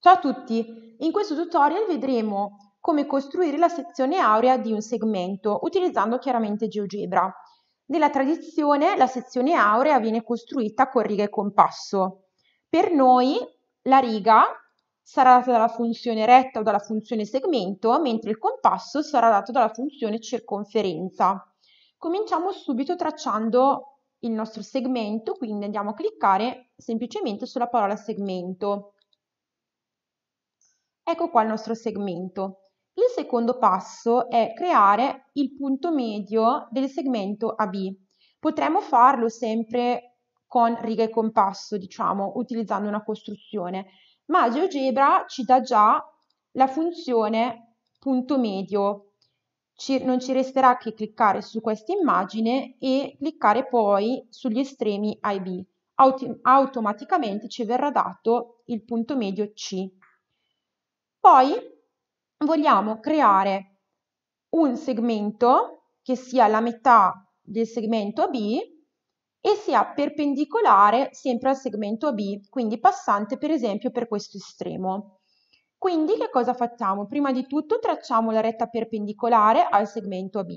Ciao a tutti! In questo tutorial vedremo come costruire la sezione aurea di un segmento utilizzando chiaramente GeoGebra. Nella tradizione la sezione aurea viene costruita con riga e compasso. Per noi la riga sarà data dalla funzione retta o dalla funzione segmento, mentre il compasso sarà dato dalla funzione circonferenza. Cominciamo subito tracciando il nostro segmento, quindi andiamo a cliccare semplicemente sulla parola segmento. Ecco qua il nostro segmento. Il secondo passo è creare il punto medio del segmento AB. Potremmo farlo sempre con riga e compasso, diciamo, utilizzando una costruzione, ma GeoGebra ci dà già la funzione punto medio. Non ci resterà che cliccare su questa immagine e cliccare poi sugli estremi A e B. Automaticamente ci verrà dato il punto medio C. Poi vogliamo creare un segmento che sia la metà del segmento AB e sia perpendicolare sempre al segmento AB, quindi passante per esempio per questo estremo. Quindi che cosa facciamo? Prima di tutto tracciamo la retta perpendicolare al segmento AB.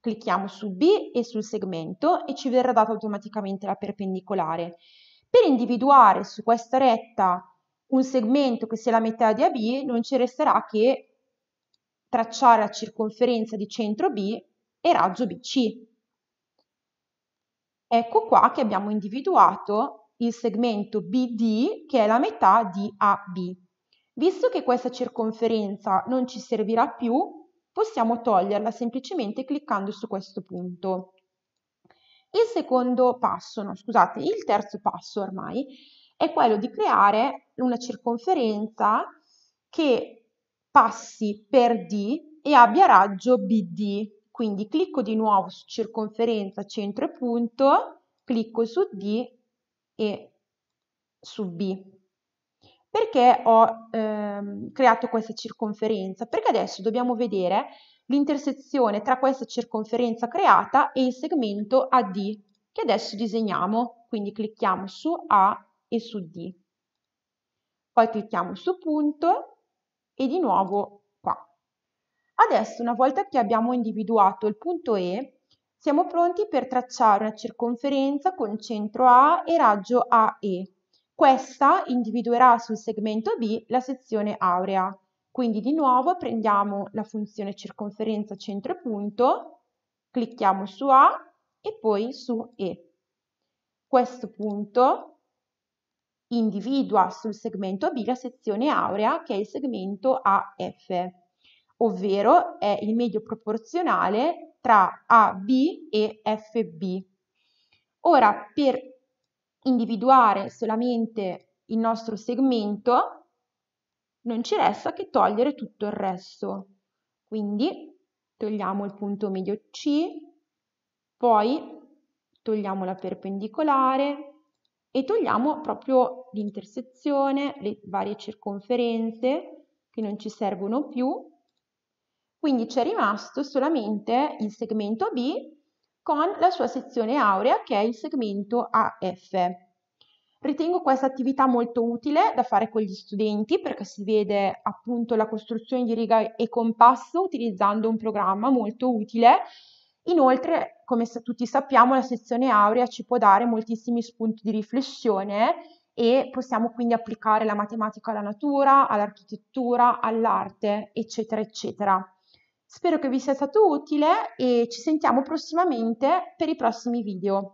Clicchiamo su B e sul segmento e ci verrà data automaticamente la perpendicolare. Per individuare su questa retta un segmento che sia la metà di AB non ci resterà che tracciare la circonferenza di centro B e raggio BC. Ecco qua che abbiamo individuato il segmento BD che è la metà di AB. Visto che questa circonferenza non ci servirà più, possiamo toglierla semplicemente cliccando su questo punto. Il terzo passo ormai è quello di creare una circonferenza che passi per D e abbia raggio BD. Quindi clicco di nuovo su circonferenza, centro e punto, clicco su D e su B. Perché ho creato questa circonferenza? Perché adesso dobbiamo vedere l'intersezione tra questa circonferenza creata e il segmento AD che adesso disegniamo. Quindi clicchiamo su A e su D, poi clicchiamo su punto e di nuovo qua. Adesso, una volta che abbiamo individuato il punto E, siamo pronti per tracciare una circonferenza con centro A e raggio AE. Questa individuerà sul segmento B la sezione aurea. Quindi di nuovo prendiamo la funzione circonferenza centro e punto, clicchiamo su A e poi su E. Questo punto individua sul segmento AB la sezione aurea che è il segmento AF, ovvero è il medio proporzionale tra AB e FB. Ora, per individuare solamente il nostro segmento non ci resta che togliere tutto il resto, quindi togliamo il punto medio C, poi togliamo la perpendicolare e togliamo proprio l'intersezione, le varie circonferenze che non ci servono più. Quindi c'è rimasto solamente il segmento B con la sua sezione aurea che è il segmento AF. Ritengo questa attività molto utile da fare con gli studenti perché si vede appunto la costruzione di riga e compasso utilizzando un programma molto utile. Inoltre, come tutti sappiamo, la sezione aurea ci può dare moltissimi spunti di riflessione e possiamo quindi applicare la matematica alla natura, all'architettura, all'arte, eccetera, eccetera. Spero che vi sia stato utile e ci sentiamo prossimamente per i prossimi video.